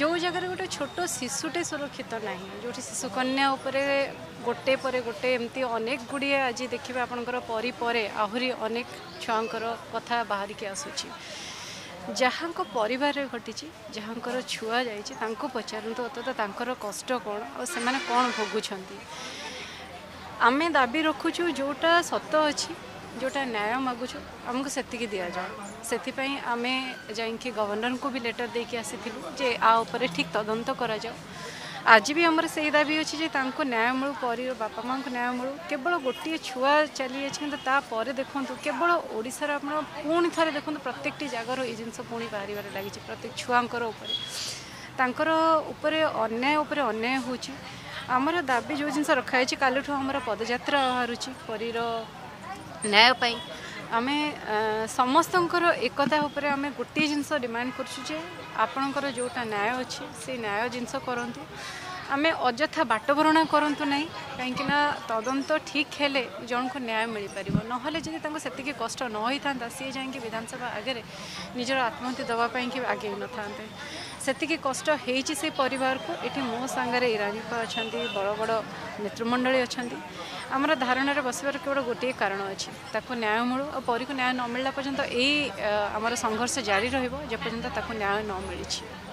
जो जगार गोटे छोट शिशुटे सुरक्षित ना जो शिशुकन्या गोटे पर गोटे एमती अनेक गुड़िया आज देखिए आपणकर परे आहरी अनेक छुआर कथा बाहर की आसूँ जहाँ पर घटी जहाँ छुआ जाइए पचारतु अर्थात कष्ट कौन और से कौन भोगुं आम दाबी रखुचु जोटा सत अच्छी जोटा न्याय मागुच आमको सेतिकी दि जाए से आम जाकि गवर्नर को भी लेटर देके आसीलु जे आउे ठीक तदंत करा जाओ। आज भी आमर से दाबी अच्छी जे न्याय मिलू परी बापा माँ को न्याय मिलू केवल गोटे छुआ चली तो तापर देखूँ केवल ओडिशार आप पुणी थे देखते प्रत्येक जगार ये जिनस पुणी बाहर लगी प्रत्येक छुआर उपर अन्याय हो आमर दाबी जो जिन रखाई कालू आमर पदयात्रा बाहर परीर न्यायपाई आमे समस्त एकता उपरे आमे गोटे जिनस डिमांड करुचे आपणकर जोटा न्याय अच्छे से न्याय जिनस करूँ आमे अजथा बाटभरणा करूँ ना कहीं तदंत ठीक है जन को न्याय मिल पार ना से कष्ट न होता सी जा विधानसभा आगे निजर आत्महत्या दवापाई कि आगे न था सेतिकी कष्ट होइछि से परिवार को ये मो सांगे ईरानी अच्छा बड़ बड़ नेतृमंडली अच्छा आमर धारणार बसबार केवल गोटे कारण अच्छी ताकू न्याय मिलू और परी को न्याय न मिलला पर्यंत यही आमर संघर्ष जारी रहिबो जे पर्यंत ताकू न्याय न मिली।